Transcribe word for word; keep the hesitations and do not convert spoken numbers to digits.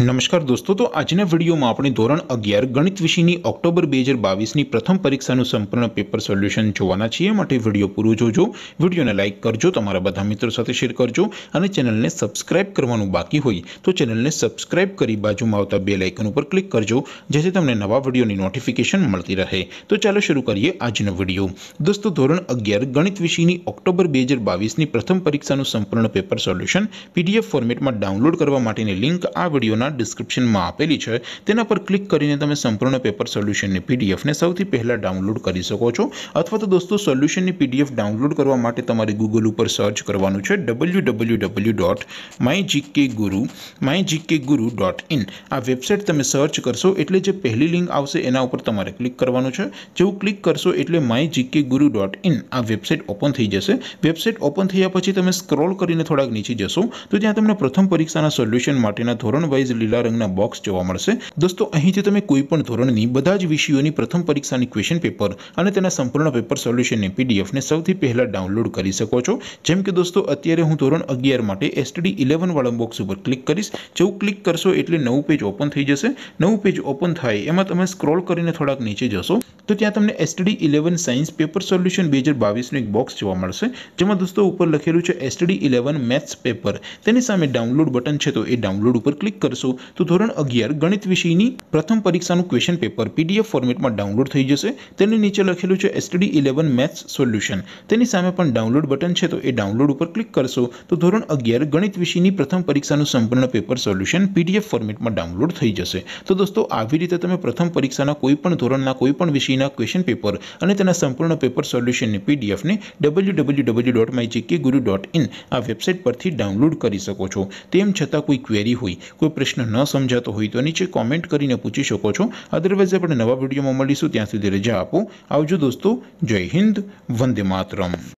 नमस्कार दोस्तों, तो आजना वीडियो में आपणे धोरण अगियार गणित विषयनी ऑक्टोबर बे हज़ार बावीस नी प्रथम परीक्षानुं संपूर्ण पेपर सोल्यूशन जोवाना छीए। माटे वीडियो पूरो जोजो, वीडियोने लाइक करजो, तमारा बधा मित्रो साथे शेर करजो अने चेनलने सब्सक्राइब करवानुं बाकी होय तो चेनलने सब्सक्राइब करी बाजुमां आवता बेल आइकन पर क्लिक करजो, जेथी तमने नवा वीडियोनी नोटिफिकेशन मळती रहे। तो चालो शुरू करीए आजनो वीडियो। दोस्तों, धोरण अगियार गणित विषयनी ऑक्टोबर बे हज़ार बावीस नी प्रथम परीक्षानुं संपूर्ण पेपर सोल्यूशन पीडीएफ फॉर्मेट में डाउनलॉड करवा माटेनी लिंक आ वीडियो डिस्क्रिप्शन में आपेली है, तेना पर क्लिक करीने तमे संपूर्ण पेपर सोल्यूशन पीडीएफ ने सौथी पहला डाउनलॉड करी सको छो। अथवा तो दोस्तों, सोल्यूशन पीडीएफ डाउनलॉड करवा माटे तमारे गूगल पर सर्च करवानुं छे W W W dot my GK Guru my GK Guru dot in. आ वेबसाइट तमे सर्च करशो एटले जे पहली लिंक आवशे एना उपर तमारे क्लिक करवानुं छे। जेवुं क्लिक करशो एटले my GK Guru dot in आ वेबसाइट ओपन थी जैसे। वेबसाइट ओपन थया पछी तमे स्क्रॉल करीने थोड़ा नीचे जशो तो त्यां तमने प्रथम परीक्षाना सोल्यूशन माटेना धोरण वाइज लीला रंगना बॉक्स जोवा मळशे। दोस्तों, અહીંથી તમે કોઈ પણ ધોરણની બધા જ વિષયોની પ્રથમ પરીક્ષાની ક્વેશ્ચન પેપર અને તેના સંપૂર્ણ પેપર સોલ્યુશનની પીડીએફ ને સૌથી પહેલા ડાઉનલોડ કરી શકો છો। જેમ કે દોસ્તો, અત્યારે હું ધોરણ અગિયાર માટે એસટીડી અગિયાર વાળા બોક્સ ઉપર ક્લિક કરીશ। જો ક્લિક કરશો એટલે નવું પેજ ઓપન થઈ જશે। નવું પેજ ઓપન થાય એમાં તમે સ્ક્રોલ કરીને થોડાક નીચે જશો તો ત્યાં તમને એસટીડી અગિયાર સાયન્સ પેપર સોલ્યુશન બે હજાર બાવીસ નું એક બોક્સ જોવા મળશે, જેમાં દોસ્તો ઉપર લખેલું છે એસટીડી અગિયાર મેથ્સ પેપર। તેની સામે ડાઉનલોડ બટન છે, તો એ ડાઉનલોડ ઉપર क्लिक करशो तो धोरण अगियार गणित विषय की प्रथम परीक्षा क्वेश्चन पेपर पीडीएफ फॉर्मेट में डाउनलॉड थी जैसे। नीचे लखेलू है एसटीडी अगियार मैथ्स सोल्यूशन, डाउनलॉड बटन है, तो ये डाउनलॉड पर क्लिक करशो तो धोरण अगियार गणित विषय की प्रथम परीक्षा संपूर्ण पेपर सोल्यूशन पीडीएफ फॉर्मेट में डाउनलॉड थी जैसे। तो दोस्तों, आवी रीते तमे प्रथम परीक्षा कोईपण धोरणना कोईपण विषयना क्वेश्चन पेपर अने तेना संपूर्ण पेपर सोल्यूशन पीडीएफ ने W W W dot my GK Guru dot in आ वेबसाइट परथी डाउनलॉड करी शको छो। तेम छतां कोई क्वेरी होय, कोई प्रश्न न समझाता हो तो नीचे कॉमेंट करीने पूछी शको छो। अदरवाइज आपणे नवा विडियो में मळीशुं, त्यां सुधी रजा आपो। आवजो दोस्तों, जय हिंद, वंदे मातरम।